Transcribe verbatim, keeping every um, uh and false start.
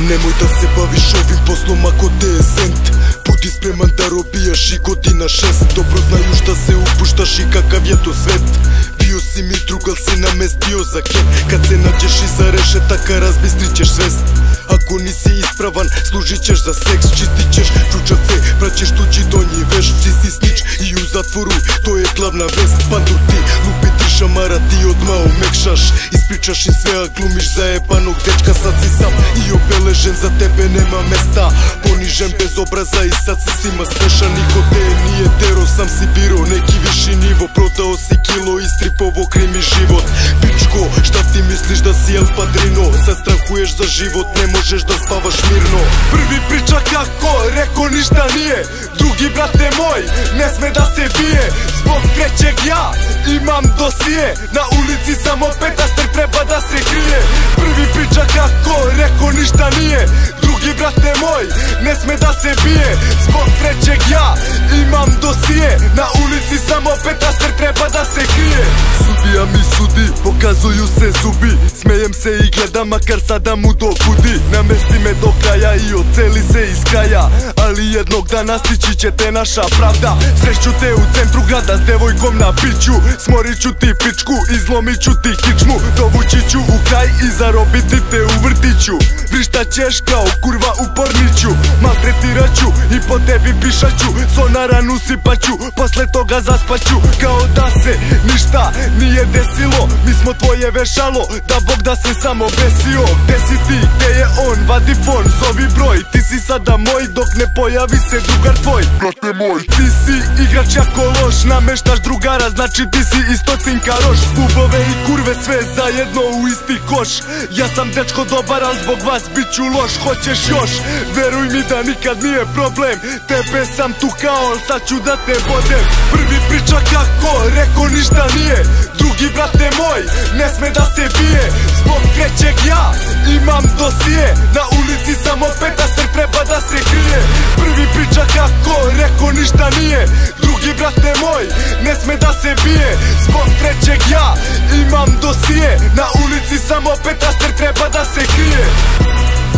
Nemoj da se baviš ovim poslom ako te je sent. Budi spreman da robijaš i godina šest. Dobro znaju šta se upuštaš i kakav je to svet. Bio si mi drug, al si namestio za ket. Kad se nađeš iza rešetaka razbistrit ćeš svest. Ako nisi ispravan služit ćeš za seks. Čistit ćeš čučavce, praćeš tuđi donji veš. Ti si snič i u zatvoru, to je glavna vest. Pandu ti lupi tri šamara, ti odmah omekšaš. Ispričaš i sve, a glumiš zajebanog dečka. Sad si sam i obeležen, za tebe nema mesta. Ponižen bez obraza i sad si svima smešan. Niko te nije tero, sam si biro neki viši nivo. Prodao si kilo i stripovo krimi život. Pičko, šta ti misliš da si El Padrino? Sad strahuješ za život, ne možeš da spavaš mirno. Prvi priča kako, reko ništa nije. Drugi, brate moj, ne sme da se bije. Zbog trećeg ja imam dosije. Na ulici sam opet, a str treba da se krije. Prvi priča kako, reko ništa nije. Drugi, brate moj, ne sme da se bije. Zbog trećeg ja imam dosije. Na ulici sam opet, a str treba da se krije. Sudija mi sudi, pokazuju se zubi. Smejem se i gledam, makar sada mu dokudi. Namesti me do kraja i oceli se iz kraja. Ali jednog dana stići će te naša pravda. Sreću te u centru grada s devojkom na piću. Smorit ću ti pičku i zlomit ću ti kičmu. Dovući ću u kraj i zarobiti te u vrtiću. Vrišta ćeš kao kurva u porniću. Maltretirat ću i po tebi pišaću. Sonaran usipat ću, posle toga zaspaću. Kao da se ništa nije desilo. Mi smo tvoje vešalo, da Bog da se samo besio. Gde si ti, gde je on, vadi fon, zovi broj. Ti si sada moj, dok ne pojavi se drugar tvoj. Brate moj, ti si igrač jako loš. Nameštaš drugara, znači ti si istocinka roš. Bubove i kurve sve zajedno u isti koš. Ja sam dečko dobar, al zbog vas bit ću loš. Hoćeš još, veruj mi da nikad nije problem. Tebe sam tu kao, al sad ću da te bodem. Prvi priča kako, reko ništa nije. Drugi, brate moj, ne sme da se bije. Zbog trećeg ja imam dosije. Na ulici sam opet, a str treba da se krije. Prvi priča kako, reko ništa nije. Drugi, brate moj, ne sme da se bije. Zbog trećeg ja imam dosije. Na ulici sam opet, a str treba da se krije.